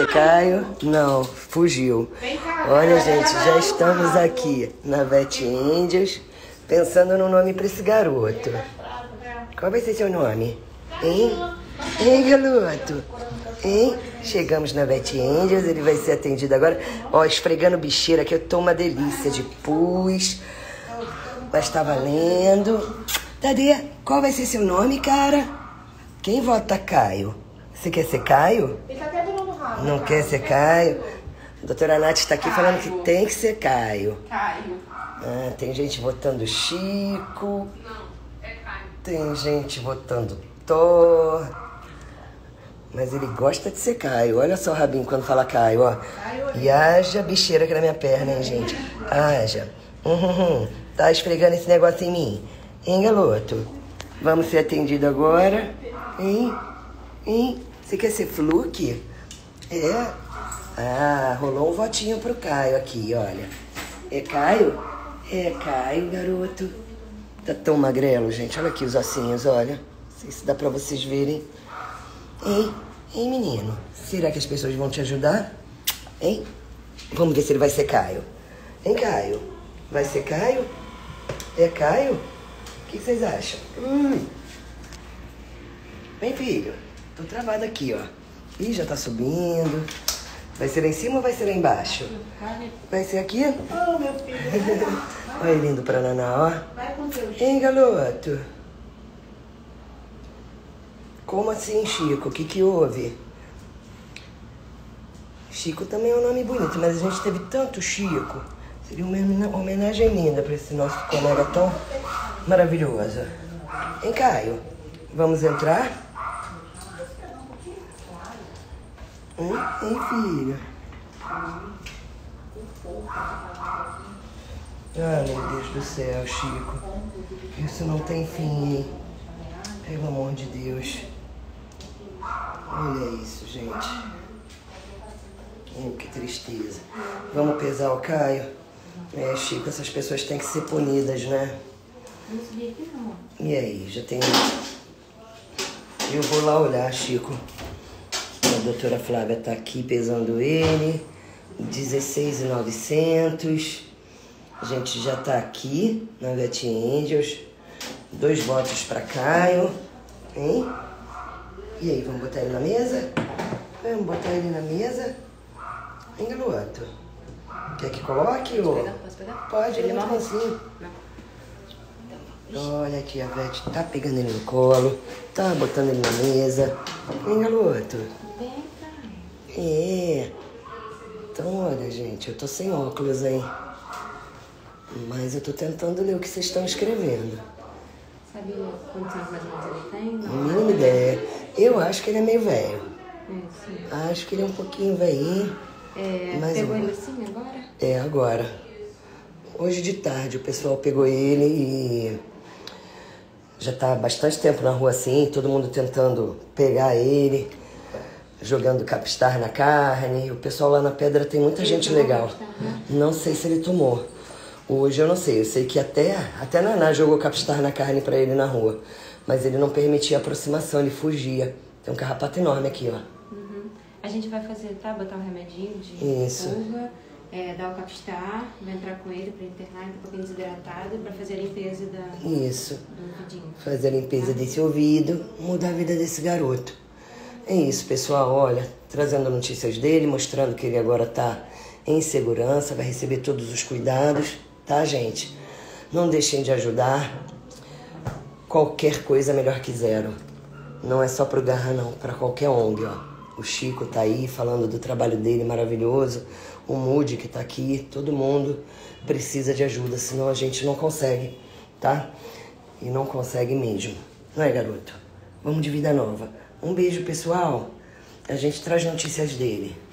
Você caiu? Não, fugiu. Vem cá. Olha, gente, já estamos aqui na Vet Angels, pensando no nome para esse garoto. Qual vai ser seu nome? Hein? Hein, garoto? Hein? Chegamos na Vet Angels, ele vai ser atendido agora. Ó, esfregando bicheira, que eu tô uma delícia de pus. Mas tá valendo. Tadê, qual vai ser seu nome, cara? Quem vota Caio? Você quer ser Caio? Ele tá até doando rabo. Não quer ser Caio? A doutora Nath está aqui falando que tem que ser Caio. Caio. Ah, tem gente votando Chico. Não, é Caio. Tem gente votando Thor. Mas ele gosta de ser Caio. Olha só o rabinho quando fala Caio, ó. E haja bicheira aqui na minha perna, hein, gente? Haja. Tá esfregando esse negócio em mim. Hein, galoto? Vamos ser atendido agora. Hein? Hein? Você quer ser Fluke? É? Ah, rolou um votinho pro Caio aqui, olha. É Caio? É Caio, garoto. Tá tão magrelo, gente. Olha aqui os ossinhos, olha. Não sei se dá pra vocês verem. Hein? Hein, menino? Será que as pessoas vão te ajudar? Hein? Vamos ver se ele vai ser Caio. Hein, Caio? Vai ser Caio? É Caio? O que vocês acham? Vem, filho. Tô travada aqui, ó. Ih, já tá subindo. Vai ser lá em cima ou vai ser lá embaixo? Vai ser aqui? Oh, meu filho. Olha ele indo pra Naná, ó. Vai com Deus. Hein, garoto? Como assim, Chico? O que que houve? Chico também é um nome bonito, mas a gente teve tanto Chico. Seria uma homenagem linda pra esse nosso colega tão... maravilhosa. Hein, Caio? Vamos entrar? Hein, filha? Ah, meu Deus do céu, Chico. Isso não tem fim, hein? Pelo amor de Deus. Olha isso, gente. Que tristeza. Vamos pesar o Caio? É, Chico, essas pessoas têm que ser punidas, né? E aí, já tem... Eu vou lá olhar, Chico. A doutora Flávia tá aqui pesando ele. 16.900. A gente já tá aqui na Vet Angels. 2 votos pra Caio. Hein? E aí, vamos botar ele na mesa? Vamos botar ele na mesa? Hein, garoto? Quer que coloque? Ou... Posso pegar? Pode, ele é marronzinho. Olha aqui, a Vet tá pegando ele no colo, tá botando ele na mesa. Hein, garoto? Vem, Caio. É. Então, olha, gente, eu tô sem óculos, hein? Mas eu tô tentando ler o que vocês estão escrevendo. Sabe quantos anos mais ou menos ele tem? Não. Mínima ideia. Eu acho que ele é meio velho. É, acho que ele é um pouquinho velhinho. É, mas pegou ele assim agora? É, agora. Hoje de tarde o pessoal pegou ele e... já tá há bastante tempo na rua assim, todo mundo tentando pegar ele, jogando capistar na carne. O pessoal lá na pedra tem muita gente legal. Não sei se ele tomou. Hoje eu não sei, eu sei que até Naná jogou capistar na carne pra ele na rua. Mas ele não permitia aproximação, ele fugia. Tem um carrapato enorme aqui, ó. Uhum. A gente vai fazer, tá? Botar um remedinho de Isso. Uva. É, dar o capistar, vai entrar com ele pra internar, um pouquinho desidratado, pra fazer a limpeza da... Isso. Do ouvidinho. Fazer a limpeza desse ouvido, mudar a vida desse garoto. É isso, pessoal, olha, trazendo notícias dele, mostrando que ele agora tá em segurança, vai receber todos os cuidados, tá, gente? Não deixem de ajudar. Qualquer coisa é melhor que zero. Não é só pro Garra, não, pra qualquer ONG, ó. O Chico tá aí falando do trabalho dele maravilhoso, o Moody que tá aqui, todo mundo precisa de ajuda, senão a gente não consegue, tá? E não consegue mesmo, não é, garoto? Vamos de vida nova. Um beijo, pessoal. A gente traz notícias dele.